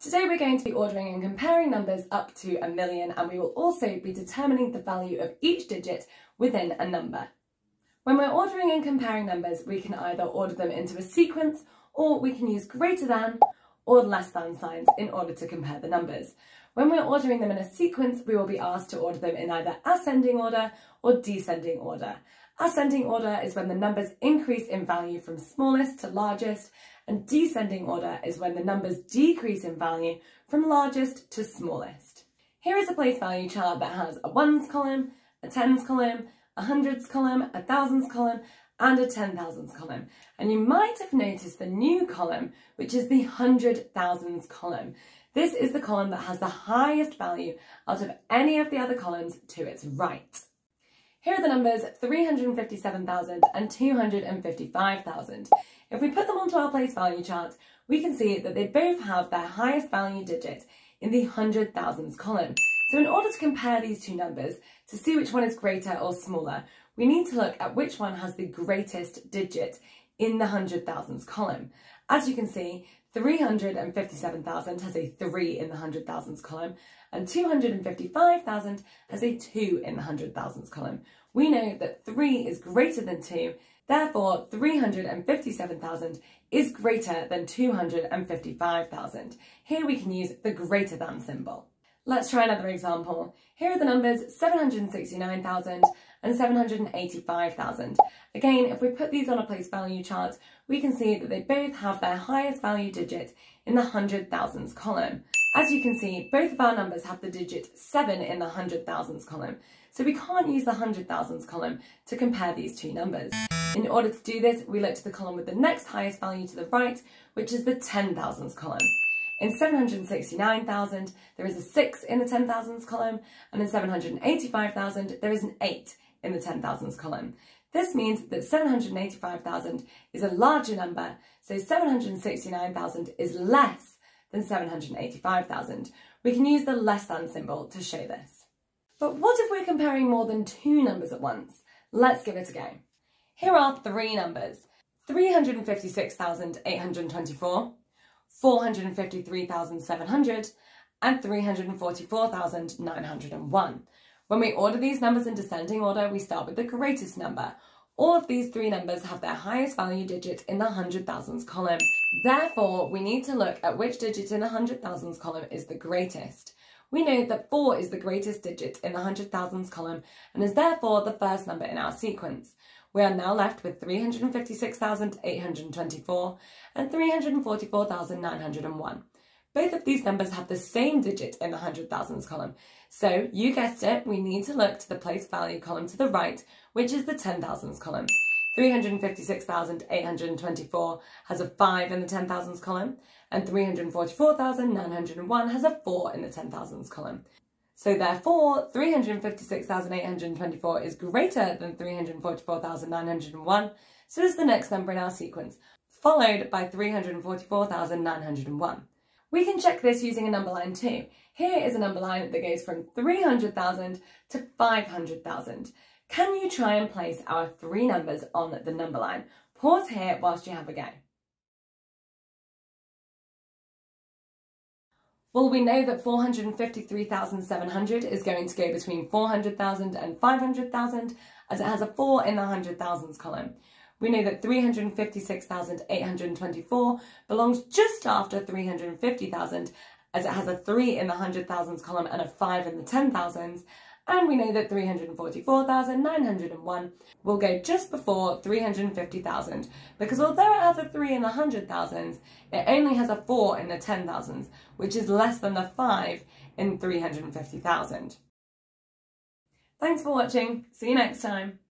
Today we're going to be ordering and comparing numbers up to 1,000,000, and we will also be determining the value of each digit within a number. When we're ordering and comparing numbers, we can either order them into a sequence, or we can use greater than or less than signs in order to compare the numbers. When we're ordering them in a sequence, we will be asked to order them in either ascending order or descending order. Ascending order is when the numbers increase in value from smallest to largest, and descending order is when the numbers decrease in value from largest to smallest. Here is a place value chart that has a ones column, a tens column, a hundreds column, a thousands column, and a 10,000s column. And you might have noticed the new column, which is the 100,000s column. This is the column that has the highest value out of any of the other columns to its right. Here are the numbers 357,000 and 255,000. If we put them onto our place value chart, we can see that they both have their highest value digit in the 100,000s column. So in order to compare these two numbers, to see which one is greater or smaller, we need to look at which one has the greatest digit in the 100,000s column. As you can see, 357,000 has a 3 in the 100,000s column, and 255,000 has a 2 in the 100,000s column. We know that 3 is greater than 2, therefore 357,000 is greater than 255,000. Here we can use the greater than symbol. Let's try another example. Here are the numbers 769,000 and 785,000. Again, if we put these on a place value chart, we can see that they both have their highest value digit in the 100,000s column. As you can see, both of our numbers have the digit 7 in the 100,000s column, so we can't use the 100,000s column to compare these two numbers. In order to do this, we look to the column with the next highest value to the right, which is the 10,000s column. In 769,000, there is a 6 in the 10,000s column, and in 785,000, there is an 8 in the 10,000s column. This means that 785,000 is a larger number, so 769,000 is less than 785,000. We can use the less than symbol to show this. But what if we're comparing more than two numbers at once? Let's give it a go. Here are three numbers: 356,824, 453,700 and 344,901. When we order these numbers in descending order, we start with the greatest number. All of these three numbers have their highest value digit in the 100,000s column. Therefore, we need to look at which digit in the 100,000s column is the greatest. We know that 4 is the greatest digit in the 100,000s column and is therefore the first number in our sequence. We are now left with 356,824 and 344,901. Both of these numbers have the same digit in the 100,000s column. So, you guessed it, we need to look to the place value column to the right, which is the 10,000s column. 356,824 has a 5 in the 10,000s column, and 344,901 has a 4 in the 10,000s column. So therefore, 356,824 is greater than 344,901, so is the next number in our sequence, followed by 344,901. We can check this using a number line too. Here is a number line that goes from 300,000 to 500,000. Can you try and place our three numbers on the number line? Pause here whilst you have a go. Well, we know that 453,700 is going to go between 400,000 and 500,000, as it has a 4 in the 100,000s column. We know that 356,824 belongs just after 350,000, as it has a 3 in the 100,000s column and a 5 in the 10,000s. And we know that 344,901 will go just before 350,000, because although it has a 3 in the 100,000s, it only has a 4 in the 10,000s, which is less than the 5 in 350,000. Thanks for watching. See you next time.